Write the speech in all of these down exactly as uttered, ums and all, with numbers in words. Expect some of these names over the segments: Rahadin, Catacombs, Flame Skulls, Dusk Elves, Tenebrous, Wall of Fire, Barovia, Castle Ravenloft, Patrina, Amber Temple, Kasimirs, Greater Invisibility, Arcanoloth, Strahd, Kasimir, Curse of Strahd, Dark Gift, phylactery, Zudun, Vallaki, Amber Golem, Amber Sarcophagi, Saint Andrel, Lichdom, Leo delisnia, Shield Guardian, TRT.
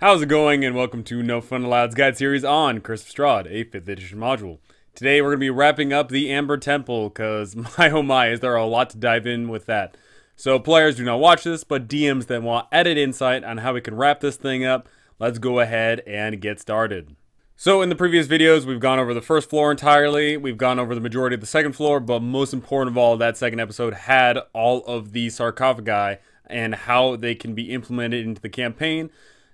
How's it going, and welcome to No Fun Allowed's guide series on Curse of Strahd, a fifth edition module. Today we're going to be wrapping up the Amber Temple, because my oh my, is there a lot to dive in with that. So players do not watch this, but D Ms that want added insight on how we can wrap this thing up, let's go ahead and get started. So in the previous videos, we've gone over the first floor entirely, we've gone over the majority of the second floor, but most important of all, that second episode had all of the sarcophagi and how they can be implemented into the campaign.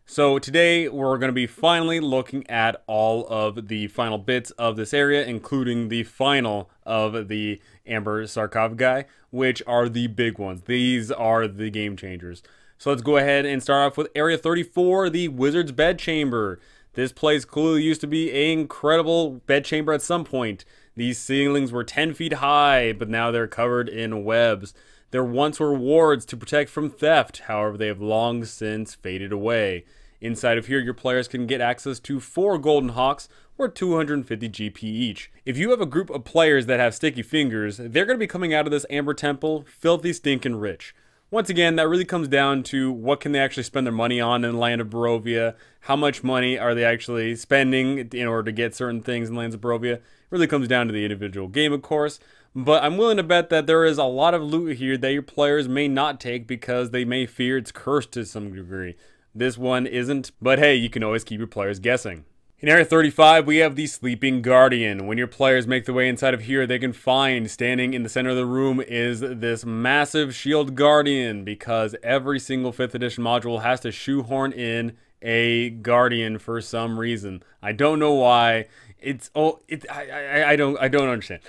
So today we're going to be finally looking at all of the final bits of this area, including the final of the Amber sarcophagi, which are the big ones. These are the game changers. So let's go ahead and start off with Area thirty-four, the Wizard's Bedchamber. This place clearly used to be an incredible bedchamber at some point. These ceilings were ten feet high, but now they're covered in webs. There once were wards to protect from theft, however they have long since faded away. Inside of here, your players can get access to four golden hawks or two hundred fifty G P each. If you have a group of players that have sticky fingers, they're going to be coming out of this Amber Temple filthy, stinking rich. Once again, that really comes down to what can they actually spend their money on in the land of Barovia, how much money are they actually spending in order to get certain things in the lands of Barovia. It really comes down to the individual game, of course. But I'm willing to bet that there is a lot of loot here that your players may not take because they may fear it's cursed to some degree. This one isn't, but hey, you can always keep your players guessing. In Area thirty-five, we have the Sleeping Guardian. When your players make their way inside of here, they can find standing in the center of the room is this massive Shield Guardian, because every single fifth edition module has to shoehorn in a Guardian for some reason. I don't know why. It's oh, it I I, I don't I don't understand.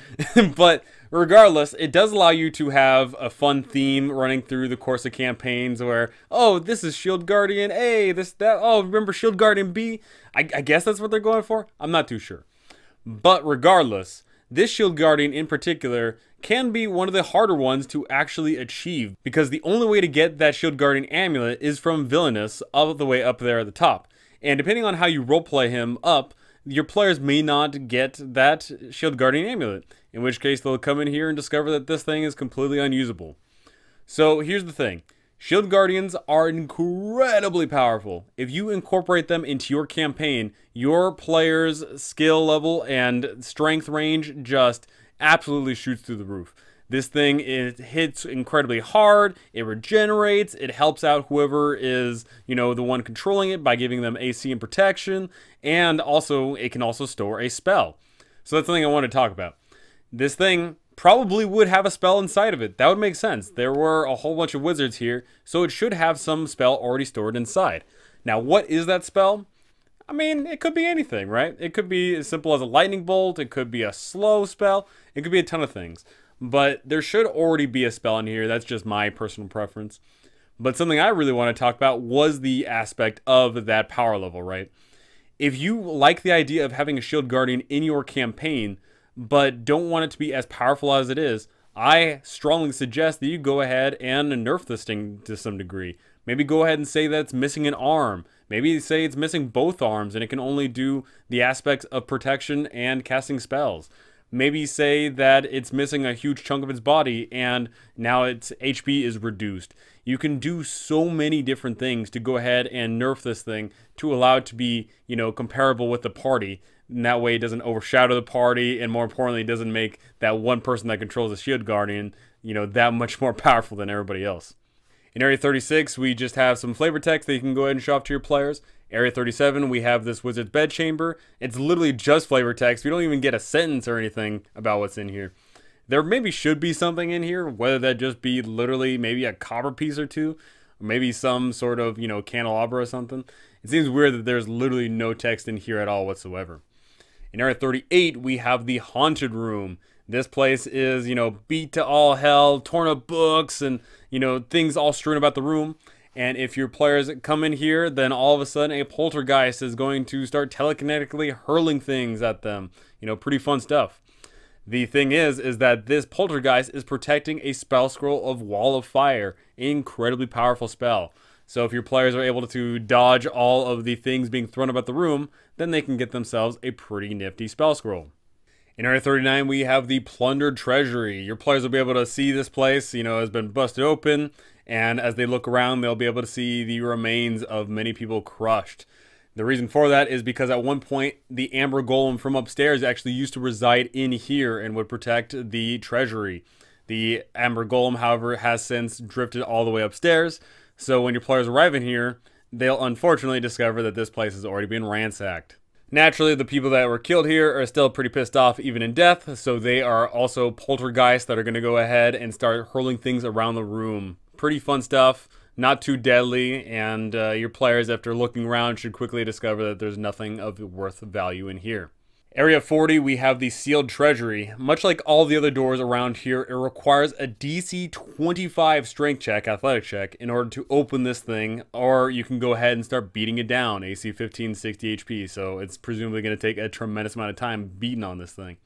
But regardless, it does allow you to have a fun theme running through the course of campaigns where, oh, this is Shield Guardian A, this that oh, remember Shield Guardian B? I, I guess that's what they're going for. I'm not too sure. But regardless, this Shield Guardian in particular can be one of the harder ones to actually achieve, because the only way to get that Shield Guardian amulet is from Villainous all the way up there at the top. And depending on how you roleplay him up, your players may not get that Shield Guardian amulet, in which case they'll come in here and discover that this thing is completely unusable. So here's the thing. Shield Guardians are incredibly powerful. If you incorporate them into your campaign, your player's skill level and strength range just absolutely shoots through the roof. This thing, it hits incredibly hard, it regenerates, it helps out whoever is, you know, the one controlling it by giving them A C and protection, and also, it can also store a spell. So that's something I want to talk about. This thing probably would have a spell inside of it. That would make sense. There were a whole bunch of wizards here, so it should have some spell already stored inside. Now, what is that spell? I mean, it could be anything, right? It could be as simple as a lightning bolt, it could be a slow spell, it could be a ton of things. But there should already be a spell in here. That's just my personal preference. But something I really want to talk about was the aspect of that power level, right? If you like the idea of having a Shield Guardian in your campaign, but don't want it to be as powerful as it is, I strongly suggest that you go ahead and nerf this thing to some degree. Maybe go ahead and say that it's missing an arm. Maybe say it's missing both arms and it can only do the aspects of protection and casting spells. Maybe say that it's missing a huge chunk of its body and now its H P is reduced. You can do so many different things to go ahead and nerf this thing to allow it to be, you know, comparable with the party. And that way it doesn't overshadow the party, and more importantly, it doesn't make that one person that controls the Shield Guardian, you know, that much more powerful than everybody else. In Area thirty-six, we just have some flavor text that you can go ahead and show off to your players. Area thirty-seven, we have this Wizard's Bedchamber. It's literally just flavor text. We don't even get a sentence or anything about what's in here. There maybe should be something in here, whether that just be literally maybe a copper piece or two, or maybe some sort of, you know, candelabra or something. It seems weird that there's literally no text in here at all whatsoever. In Area thirty-eight, we have the Haunted Room. This place is, you know, beat to all hell, torn up books and, you know, things all strewn about the room. And if your players come in here, then all of a sudden a poltergeist is going to start telekinetically hurling things at them. You know, pretty fun stuff. The thing is, is that this poltergeist is protecting a spell scroll of Wall of Fire. Incredibly powerful spell. So if your players are able to dodge all of the things being thrown about the room, then they can get themselves a pretty nifty spell scroll. In Area thirty-nine, we have the Plundered Treasury. Your players will be able to see this place, you know, has been busted open. and as they look around, they'll be able to see the remains of many people crushed. The reason for that is because at one point, the Amber Golem from upstairs actually used to reside in here and would protect the treasury. The Amber Golem, however, has since drifted all the way upstairs, so when your players arrive in here, they'll unfortunately discover that this place has already been ransacked. Naturally, the people that were killed here are still pretty pissed off even in death, so they are also poltergeists that are going to go ahead and start hurling things around the room. Pretty fun stuff, not too deadly, and uh, your players, after looking around, should quickly discover that there's nothing of worth value in here. Area forty, we have the Sealed Treasury. Much like all the other doors around here, it requires a D C twenty-five strength check, athletic check, in order to open this thing, or you can go ahead and start beating it down. A C fifteen, sixty H P, so it's presumably going to take a tremendous amount of time beating on this thing.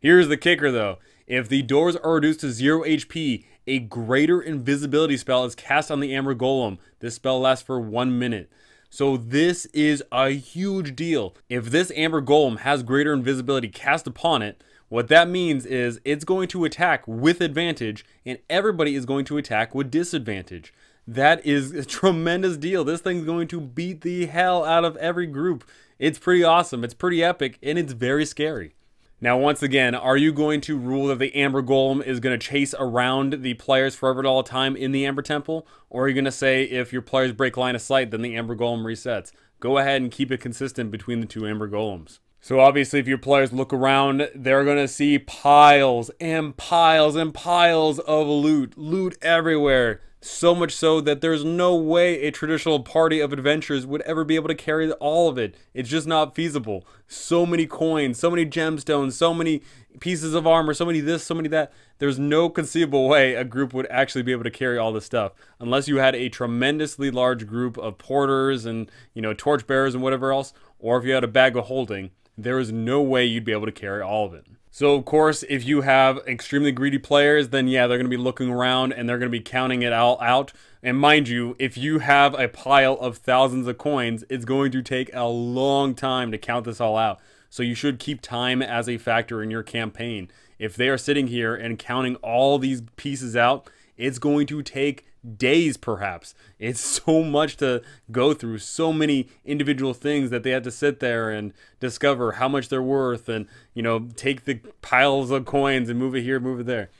Here's the kicker though. If the doors are reduced to zero H P, a Greater Invisibility spell is cast on the Amber Golem. This spell lasts for one minute. So this is a huge deal. If this Amber Golem has Greater Invisibility cast upon it, what that means is it's going to attack with advantage and everybody is going to attack with disadvantage. That is a tremendous deal. This thing's going to beat the hell out of every group. It's pretty awesome, it's pretty epic, and it's very scary. Now once again, are you going to rule that the Amber Golem is going to chase around the players forever at all time in the Amber Temple? Or are you going to say if your players break line of sight, then the Amber Golem resets? Go ahead and keep it consistent between the two Amber Golems. So obviously if your players look around, they're going to see piles and piles and piles of loot. Loot everywhere. So much so that there's no way a traditional party of adventurers would ever be able to carry all of it. It's just not feasible. So many coins, so many gemstones, so many pieces of armor, so many this, so many that. There's no conceivable way a group would actually be able to carry all this stuff. Unless you had a tremendously large group of porters and, you know, torchbearers and whatever else. Or if you had a bag of holding, there is no way you'd be able to carry all of it. So of course, if you have extremely greedy players, then yeah, they're going to be looking around and they're going to be counting it all out. And mind you, if you have a pile of thousands of coins, it's going to take a long time to count this all out. So you should keep time as a factor in your campaign. If they are sitting here and counting all these pieces out, it's going to take days perhaps. It's so much to go through, so many individual things that they had to sit there and discover how much they're worth and, you know, take the piles of coins and move it here, move it there.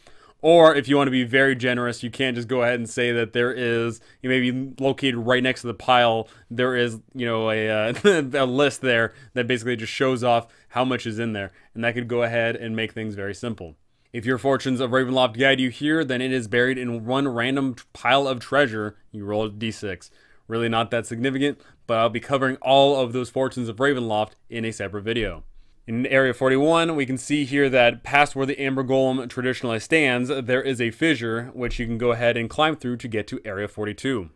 Or if you want to be very generous, you can't just go ahead and say that there is, you may be located right next to the pile, there is, you know, a, uh, a list there that basically just shows off how much is in there. And that could go ahead and make things very simple. If your fortunes of Ravenloft guide you here, then it is buried in one random pile of treasure. You roll a d six. Really not that significant, but I'll be covering all of those fortunes of Ravenloft in a separate video. In Area forty-one, we can see here that past where the Amber Golem traditionally stands, there is a fissure, which you can go ahead and climb through to get to Area forty-two.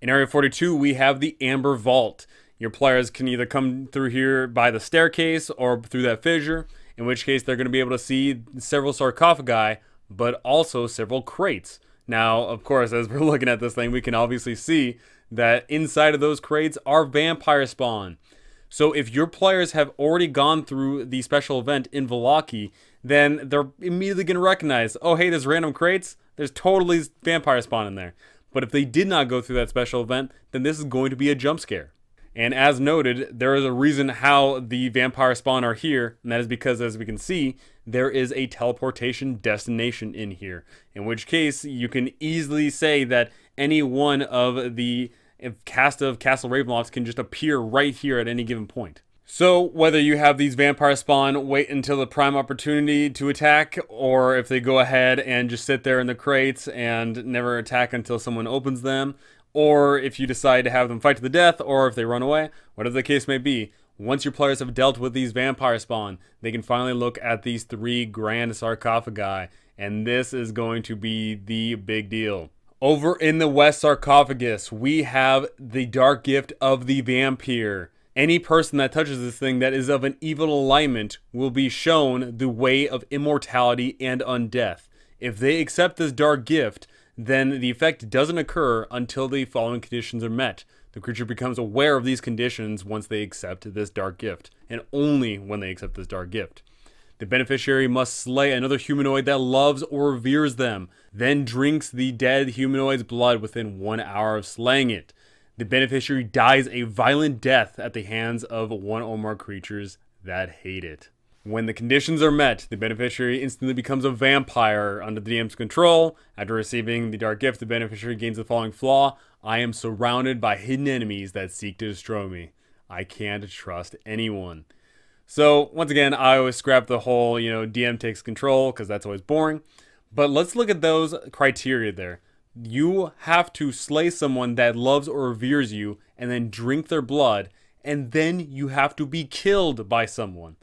In Area forty-two, we have the Amber Vault. Your players can either come through here by the staircase or through that fissure, in which case they're going to be able to see several sarcophagi, but also several crates. Now, of course, as we're looking at this thing, we can obviously see that inside of those crates are vampire spawn. So if your players have already gone through the special event in Vallaki, then they're immediately going to recognize, oh hey, there's random crates, there's totally vampire spawn in there. But if they did not go through that special event, then this is going to be a jump scare. And as noted, there is a reason how the vampire spawn are here, and that is because, as we can see, there is a teleportation destination in here. In which case, you can easily say that any one of the cast of Castle Ravenlofts can just appear right here at any given point. So, whether you have these vampire spawn wait until the prime opportunity to attack, or if they go ahead and just sit there in the crates and never attack until someone opens them, or if you decide to have them fight to the death, or if they run away, whatever the case may be, once your players have dealt with these vampire spawn, they can finally look at these three grand sarcophagi, and this is going to be the big deal. Over in the West Sarcophagus, we have the Dark Gift of the Vampire. Any person that touches this thing that is of an evil alignment will be shown the way of immortality and undeath. If they accept this Dark Gift, then the effect doesn't occur until the following conditions are met. The creature becomes aware of these conditions once they accept this Dark Gift, and only when they accept this Dark Gift. The beneficiary must slay another humanoid that loves or reveres them, then drinks the dead humanoid's blood within one hour of slaying it. The beneficiary dies a violent death at the hands of one or more creatures that hate it. When the conditions are met, the beneficiary instantly becomes a vampire under the D M's control. After receiving the Dark Gift, the beneficiary gains the following flaw: I am surrounded by hidden enemies that seek to destroy me. I can't trust anyone. So, once again, I always scrap the whole, you know, D M takes control, because that's always boring. But let's look at those criteria there. You have to slay someone that loves or reveres you, and then drink their blood, and then you have to be killed by someone.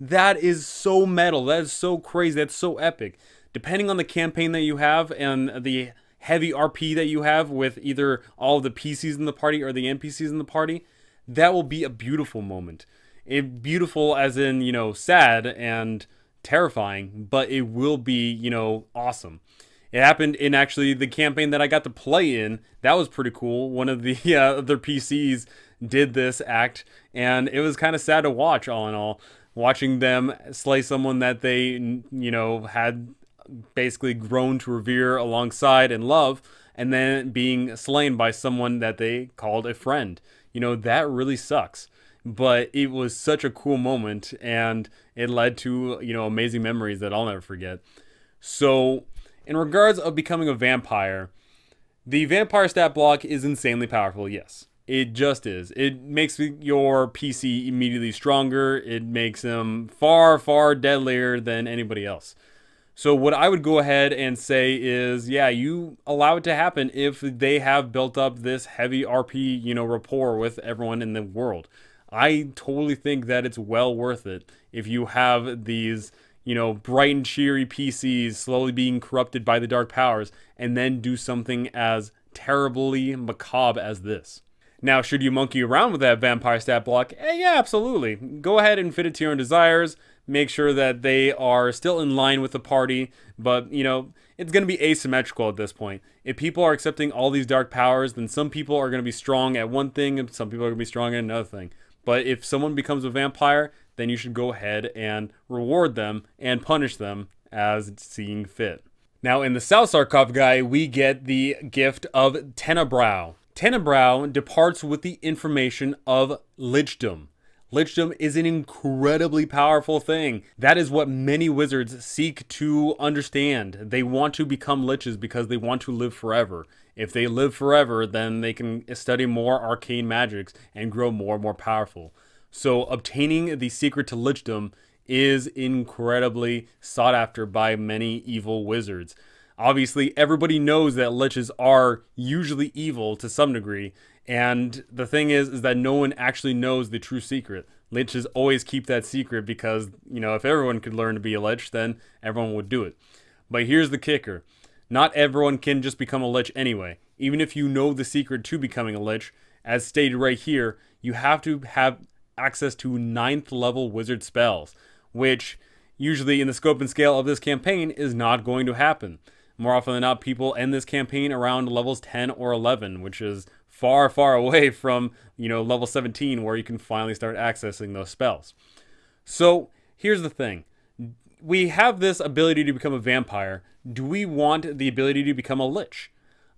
That is so metal. That is so crazy. That's so epic. Depending on the campaign that you have and the heavy R P that you have with either all the P Cs in the party or the N P Cs in the party, that will be a beautiful moment. It, beautiful as in, you know, sad and terrifying, but it will be, you know, awesome. It happened in actually the campaign that I got to play in. That was pretty cool. One of the uh, other P Cs did this act, and it was kind of sad to watch, all in all. Watching them slay someone that they, you know, had basically grown to revere alongside and love, and then being slain by someone that they called a friend. You know, that really sucks. But it was such a cool moment, and it led to, you know, amazing memories that I'll never forget. So, in regards of becoming a vampire, the vampire stat block is insanely powerful, yes. It just is. It makes your P C immediately stronger. It makes them far, far deadlier than anybody else. So what I would go ahead and say is, yeah, you allow it to happen if they have built up this heavy R P, you know, rapport with everyone in the world. I totally think that it's well worth it if you have these, you know, bright and cheery P Cs slowly being corrupted by the dark powers, and then do something as terribly macabre as this. Now, should you monkey around with that vampire stat block? Eh, yeah, absolutely. Go ahead and fit it to your own desires. Make sure that they are still in line with the party, but, you know, it's going to be asymmetrical at this point. If people are accepting all these dark powers, then some people are going to be strong at one thing, and some people are going to be strong at another thing. But if someone becomes a vampire, then you should go ahead and reward them and punish them as seeing fit. Now, in the South Sarcophagi, we get the gift of Tenebrous. Tenebrous departs with the information of Lichdom. Lichdom is an incredibly powerful thing. That is what many wizards seek to understand. They want to become liches because they want to live forever. If they live forever, then they can study more arcane magics and grow more and more powerful. So obtaining the secret to Lichdom is incredibly sought after by many evil wizards. Obviously, everybody knows that liches are usually evil to some degree, and the thing is, is that no one actually knows the true secret. Liches always keep that secret because, you know, if everyone could learn to be a lich, then everyone would do it. But here's the kicker. Not everyone can just become a lich anyway. Even if you know the secret to becoming a lich, as stated right here, you have to have access to ninth level wizard spells, which usually in the scope and scale of this campaign is not going to happen. More often than not, people end this campaign around levels ten or eleven, which is far, far away from, you know, level seventeen, where you can finally start accessing those spells. So here's the thing. We have this ability to become a vampire. Do we want the ability to become a lich?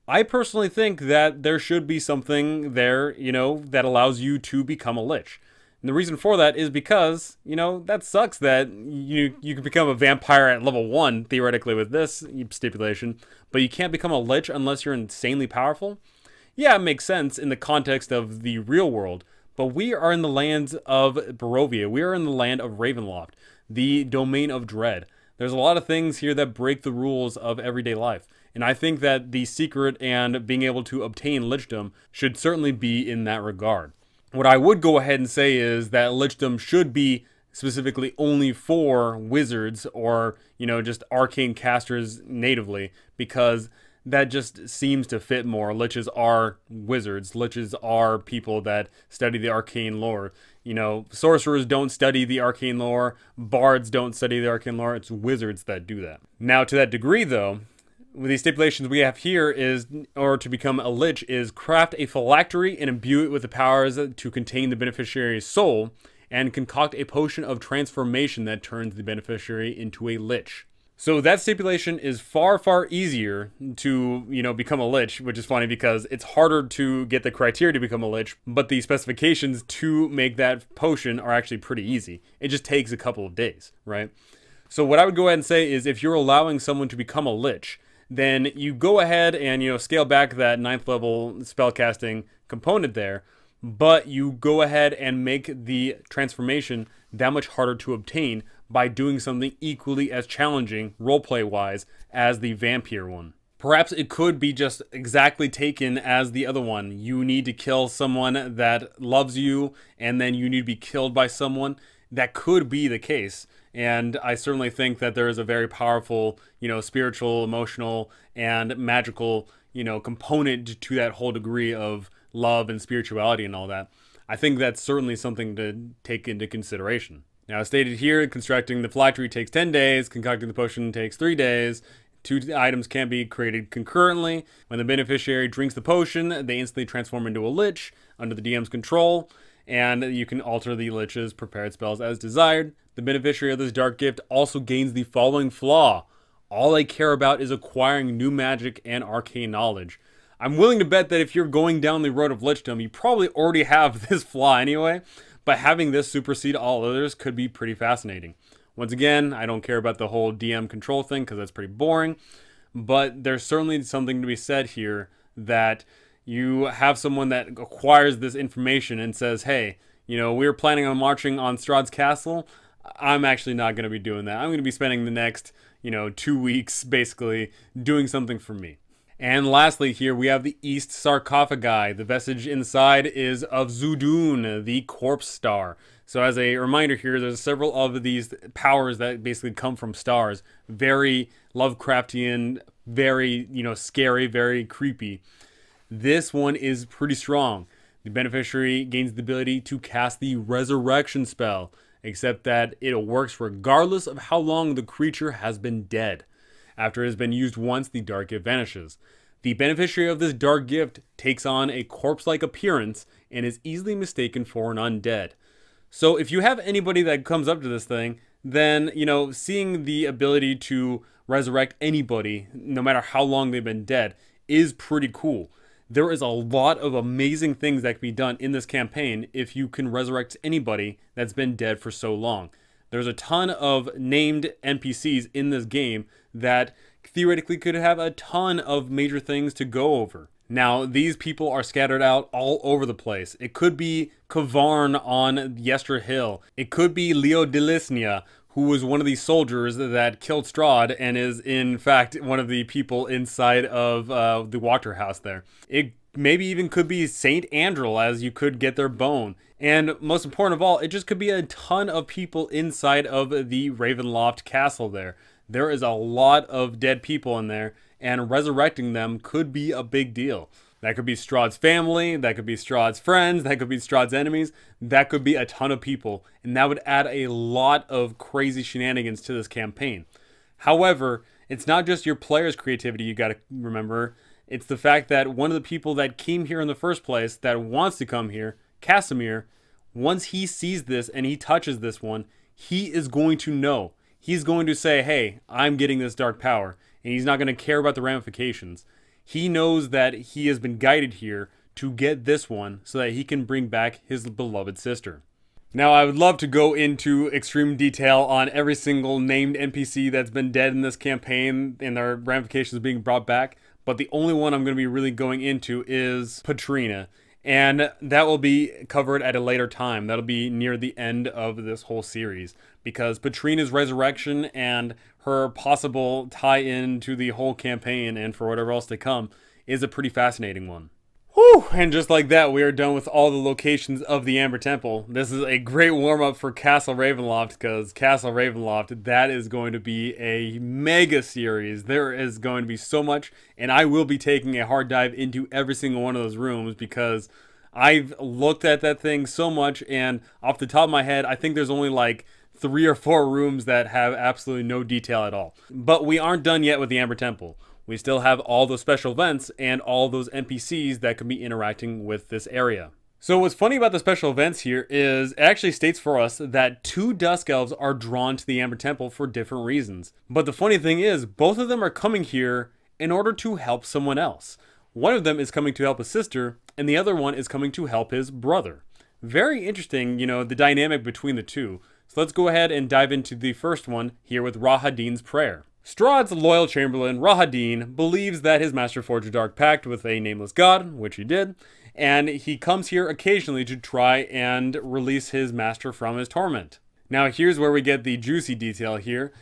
I personally think that there should be something there, you know, that allows you to become a lich. And the reason for that is because, you know, that sucks that you you can become a vampire at level one, theoretically, with this stipulation, but you can't become a lich unless you're insanely powerful. Yeah, it makes sense in the context of the real world, but we are in the lands of Barovia. We are in the land of Ravenloft, the domain of dread. There's a lot of things here that break the rules of everyday life, and I think that the secret and being able to obtain lichdom should certainly be in that regard. What I would go ahead and say is that lichdom should be specifically only for wizards or, you know, just arcane casters natively, because that just seems to fit more. Liches are wizards. Liches are people that study the arcane lore. You know, sorcerers don't study the arcane lore. Bards don't study the arcane lore. It's wizards that do that. Now, to that degree, though, the stipulations we have here is, or to become a lich, is craft a phylactery and imbue it with the powers to contain the beneficiary's soul, and concoct a potion of transformation that turns the beneficiary into a lich. So that stipulation is far, far easier to, you know, become a lich, which is funny because it's harder to get the criteria to become a lich, but the specifications to make that potion are actually pretty easy. It just takes a couple of days, right? So what I would go ahead and say is if you're allowing someone to become a lich, then you go ahead and, you know, scale back that ninth level spellcasting component there, but you go ahead and make the transformation that much harder to obtain by doing something equally as challenging roleplay-wise as the vampire one. Perhaps it could be just exactly taken as the other one. You need to kill someone that loves you, and then you need to be killed by someone. That could be the case. And I certainly think that there is a very powerful, you know, spiritual, emotional, and magical, you know, component to that whole degree of love and spirituality and all that. I think that's certainly something to take into consideration. Now, as stated here, constructing the phylactery takes ten days, concocting the potion takes three days, two items can be created concurrently. When the beneficiary drinks the potion, they instantly transform into a lich under the D M's control, and you can alter the lich's prepared spells as desired. The beneficiary of this dark gift also gains the following flaw. All they care about is acquiring new magic and arcane knowledge. I'm willing to bet that if you're going down the road of lichdom, you probably already have this flaw anyway, but having this supersede all others could be pretty fascinating. Once again, I don't care about the whole D M control thing because that's pretty boring, but there's certainly something to be said here that you have someone that acquires this information and says, hey, you know, we were planning on marching on Strahd's castle. I'm actually not going to be doing that. I'm going to be spending the next, you know, two weeks basically doing something for me. And lastly here, we have the East Sarcophagi. The vestige inside is of Zudun, the corpse star. So as a reminder here, there's several of these powers that basically come from stars. Very Lovecraftian, very, you know, scary, very creepy. This one is pretty strong. The beneficiary gains the ability to cast the resurrection spell, except that it works regardless of how long the creature has been dead. After it has been used once, the dark gift vanishes. The beneficiary of this dark gift takes on a corpse-like appearance and is easily mistaken for an undead. So if you have anybody that comes up to this thing, then, you know, seeing the ability to resurrect anybody, no matter how long they've been dead, is pretty cool. There is a lot of amazing things that can be done in this campaign if you can resurrect anybody that's been dead for so long. There's a ton of named N P Cs in this game that theoretically could have a ton of major things to go over. Now, these people are scattered out all over the place. It could be Kavarn on Yestra Hill. It could be Leo delisnia, who was one of these soldiers that killed Strahd and is, in fact, one of the people inside of uh, the Wachter house there. It maybe even could be Saint Andrel, as you could get their bone. And most important of all, it just could be a ton of people inside of the Ravenloft castle there. There is a lot of dead people in there, and resurrecting them could be a big deal. That could be Strahd's family, that could be Strahd's friends, that could be Strahd's enemies, that could be a ton of people, and that would add a lot of crazy shenanigans to this campaign. However, it's not just your player's creativity you gotta remember, it's the fact that one of the people that came here in the first place, that wants to come here, Kasimir, once he sees this and he touches this one, he is going to know. He's going to say, hey, I'm getting this dark power, and he's not going to care about the ramifications. He knows that he has been guided here to get this one so that he can bring back his beloved sister. Now, I would love to go into extreme detail on every single named N P C that's been dead in this campaign and their ramifications being brought back, but the only one I'm going to be really going into is Patrina, and that will be covered at a later time. That'll be near the end of this whole series, because Patrina's resurrection and her possible tie-in to the whole campaign and for whatever else to come is a pretty fascinating one. Whew! And just like that, we are done with all the locations of the Amber Temple. This is a great warm-up for Castle Ravenloft, because Castle Ravenloft, that is going to be a mega series. There is going to be so much, and I will be taking a hard dive into every single one of those rooms, because I've looked at that thing so much, and off the top of my head, I think there's only like three or four rooms that have absolutely no detail at all. But we aren't done yet with the Amber Temple. We still have all those special events and all those N P Cs that can be interacting with this area. So what's funny about the special events here is it actually states for us that two Dusk Elves are drawn to the Amber Temple for different reasons. But the funny thing is, both of them are coming here in order to help someone else. One of them is coming to help his sister, and the other one is coming to help his brother. Very interesting, you know, the dynamic between the two. So let's go ahead and dive into the first one here with Rahadin's prayer. Strahd's loyal chamberlain, Rahadin, believes that his master forged a dark pact with a nameless god, which he did, and he comes here occasionally to try and release his master from his torment. Now here's where we get the juicy detail here.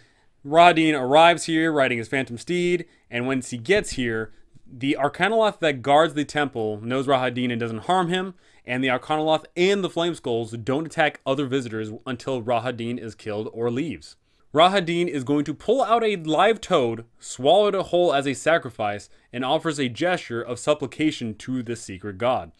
Rahadin arrives here riding his phantom steed, and once he gets here, the Arcanoloth that guards the temple knows Rahadin and doesn't harm him, and the Arcanoloth and the Flame Skulls don't attack other visitors until Rahadin is killed or leaves. Rahadin is going to pull out a live toad, swallowed whole as a sacrifice, and offers a gesture of supplication to the secret god.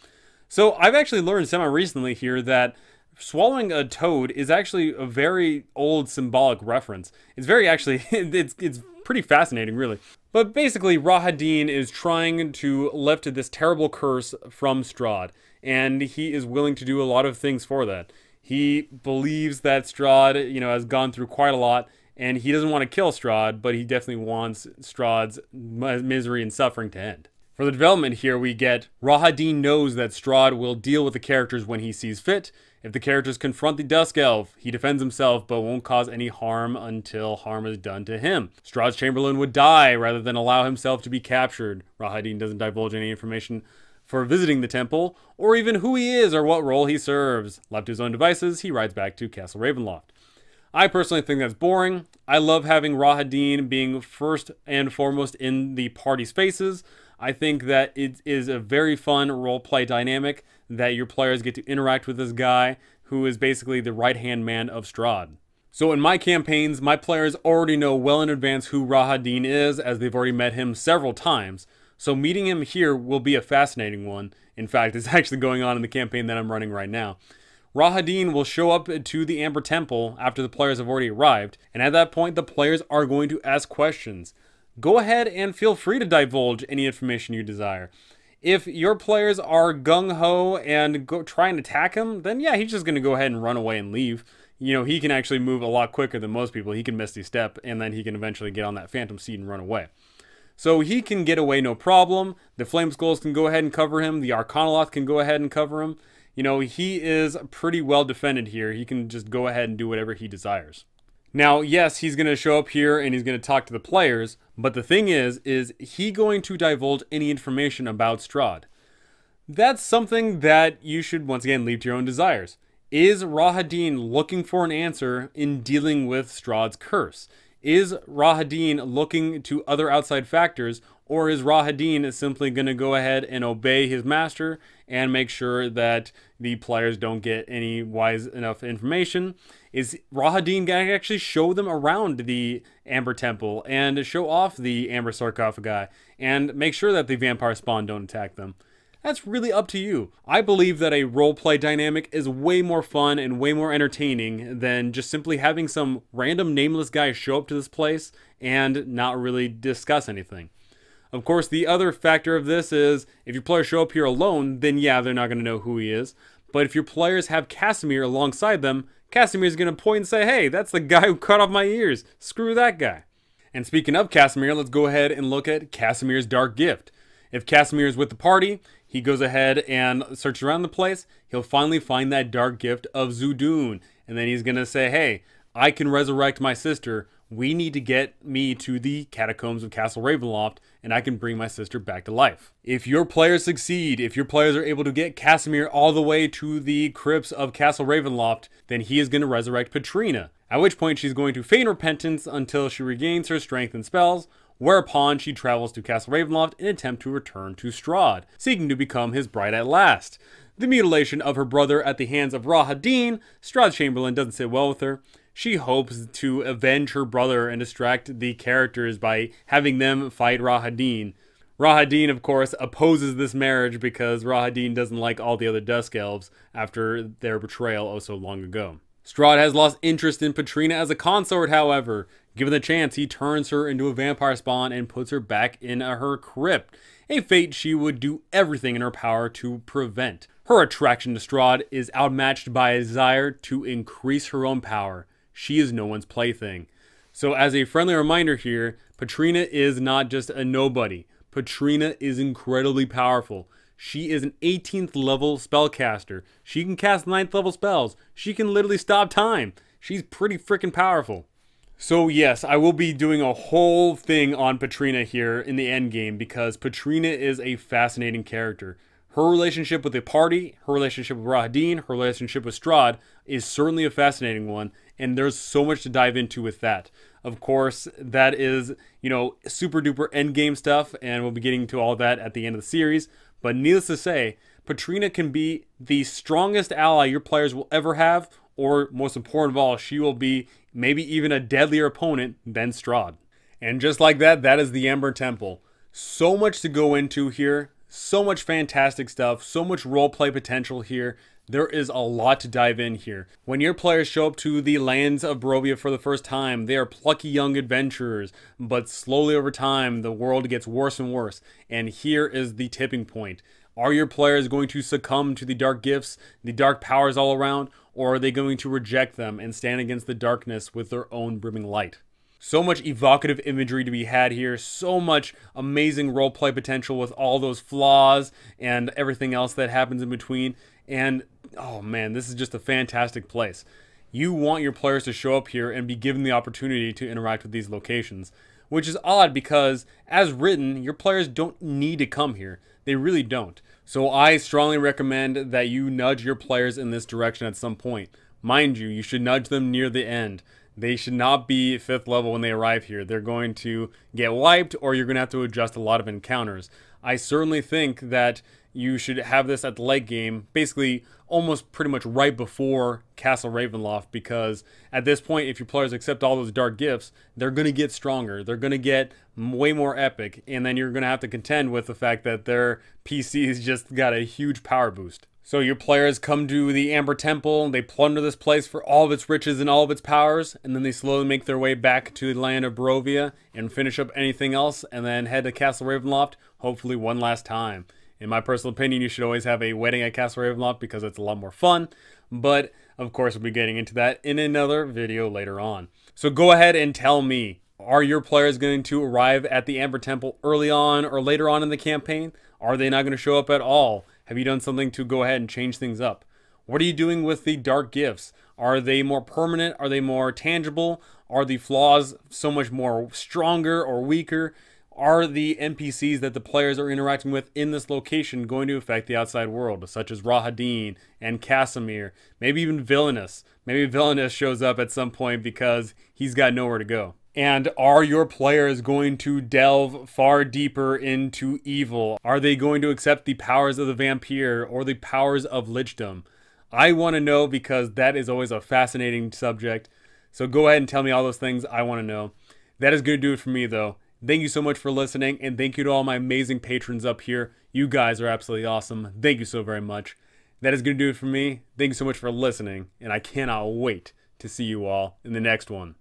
So I've actually learned semi-recently here that swallowing a toad is actually a very old symbolic reference. It's very actually, it's, it's pretty fascinating really. But basically Rahadin is trying to lift this terrible curse from Strahd, and he is willing to do a lot of things for that. He believes that Strahd, you know, has gone through quite a lot, and he doesn't want to kill Strahd, but he definitely wants Strahd's misery and suffering to end. For the development here, we get Rahadin knows that Strahd will deal with the characters when he sees fit. If the characters confront the Dusk Elf, he defends himself but won't cause any harm until harm is done to him. Strahd's chamberlain would die rather than allow himself to be captured. Rahadin doesn't divulge any information for visiting the temple, or even who he is or what role he serves. Left to his own devices, he rides back to Castle Ravenloft. I personally think that's boring. I love having Rahadin being first and foremost in the party spaces. I think that it is a very fun roleplay dynamic that your players get to interact with this guy who is basically the right-hand man of Strahd. So in my campaigns, my players already know well in advance who Rahadin is, as they've already met him several times. So meeting him here will be a fascinating one. In fact, it's actually going on in the campaign that I'm running right now. Rahadin will show up to the Amber Temple after the players have already arrived, and at that point, the players are going to ask questions. Go ahead and feel free to divulge any information you desire. If your players are gung-ho and go try and attack him, then yeah, he's just going to go ahead and run away and leave. You know, he can actually move a lot quicker than most people. He can miss the step, and then he can eventually get on that phantom seat and run away. So he can get away no problem. The Flame Skulls can go ahead and cover him. The Arcanoloth can go ahead and cover him. You know, he is pretty well defended here. He can just go ahead and do whatever he desires. Now, yes, he's going to show up here and he's going to talk to the players. But the thing is, is he going to divulge any information about Strahd? That's something that you should, once again, leave to your own desires. Is Rahadin looking for an answer in dealing with Strahd's curse? Is Rahadin looking to other outside factors, or is Rahadin simply going to go ahead and obey his master and make sure that the players don't get any wise enough information? Is Rahadin going to actually show them around the Amber Temple and show off the Amber Sarcophagi and make sure that the vampire spawn don't attack them? That's really up to you. I believe that a roleplay dynamic is way more fun and way more entertaining than just simply having some random nameless guy show up to this place and not really discuss anything. Of course, the other factor of this is if your players show up here alone, then yeah, they're not going to know who he is. But if your players have Kasimir alongside them, Kasimir is going to point and say, hey, that's the guy who cut off my ears. Screw that guy. And speaking of Kasimir, let's go ahead and look at Kasimir's Dark Gift. If Kasimir is with the party, he goes ahead and searches around the place. He'll finally find that dark gift of Zudun. And then he's going to say, hey, I can resurrect my sister. We need to get me to the catacombs of Castle Ravenloft, and I can bring my sister back to life. If your players succeed, if your players are able to get Kasimir all the way to the crypts of Castle Ravenloft, then he is going to resurrect Patrina. At which point she's going to feign repentance until she regains her strength and spells, whereupon she travels to Castle Ravenloft in an attempt to return to Strahd, seeking to become his bride at last. The mutilation of her brother at the hands of Rahadin, Strahd's chamberlain, doesn't sit well with her. She hopes to avenge her brother and distract the characters by having them fight Rahadin. Rahadin, of course, opposes this marriage because Rahadin doesn't like all the other Dusk Elves after their betrayal oh so long ago. Strahd has lost interest in Patrina as a consort, however. Given the chance, he turns her into a vampire spawn and puts her back in her crypt, a fate she would do everything in her power to prevent. Her attraction to Strahd is outmatched by a desire to increase her own power. She is no one's plaything. So as a friendly reminder here, Patrina is not just a nobody. Patrina is incredibly powerful. She is an eighteenth level spellcaster. She can cast ninth level spells. She can literally stop time. She's pretty freaking powerful. So yes, I will be doing a whole thing on Patrina here in the endgame because Patrina is a fascinating character. Her relationship with the party, her relationship with Rahadin, her relationship with Strahd is certainly a fascinating one, and there's so much to dive into with that. Of course, that is, you know, super duper endgame stuff, and we'll be getting to all that at the end of the series. But needless to say, Patrina can be the strongest ally your players will ever have, or most important of all, she will be maybe even a deadlier opponent than Strahd. And just like that, that is the Amber Temple. So much to go into here. So much fantastic stuff, so much roleplay potential here. There is a lot to dive in here. When your players show up to the lands of Barovia for the first time, they are plucky young adventurers, but slowly over time, the world gets worse and worse. And here is the tipping point. Are your players going to succumb to the dark gifts, the dark powers all around, or are they going to reject them and stand against the darkness with their own brimming light? So much evocative imagery to be had here, so much amazing roleplay potential with all those flaws and everything else that happens in between. And oh man, this is just a fantastic place. You want your players to show up here and be given the opportunity to interact with these locations, which is odd because as written, your players don't need to come here. They really don't. So I strongly recommend that you nudge your players in this direction at some point. Mind you, you should nudge them near the end. They should not be fifth level when they arrive here. They're going to get wiped, or you're going to have to adjust a lot of encounters. I certainly think that you should have this at the late game, basically almost pretty much right before Castle Ravenloft, because at this point, if your players accept all those dark gifts, they're going to get stronger. They're going to get way more epic, and then you're going to have to contend with the fact that their P C's just got a huge power boost. So your players come to the Amber Temple, they plunder this place for all of its riches and all of its powers, and then they slowly make their way back to the land of Barovia and finish up anything else, and then head to Castle Ravenloft, hopefully one last time. In my personal opinion, you should always have a wedding at Castle Ravenloft because it's a lot more fun, but of course we'll be getting into that in another video later on. So go ahead and tell me, are your players going to arrive at the Amber Temple early on or later on in the campaign? Are they not going to show up at all? Have you done something to go ahead and change things up? What are you doing with the dark gifts? Are they more permanent? Are they more tangible? Are the flaws so much more stronger or weaker? Are the N P Cs that the players are interacting with in this location going to affect the outside world, such as Rahadin and Kasimir, maybe even Villainous? Maybe Villainous shows up at some point because he's got nowhere to go. And are your players going to delve far deeper into evil? Are they going to accept the powers of the vampire or the powers of lichdom? I want to know because that is always a fascinating subject. So go ahead and tell me all those things I want to know. That is going to do it for me though. Thank you so much for listening, and thank you to all my amazing patrons up here. You guys are absolutely awesome. Thank you so very much. That is going to do it for me. Thank you so much for listening, and I cannot wait to see you all in the next one.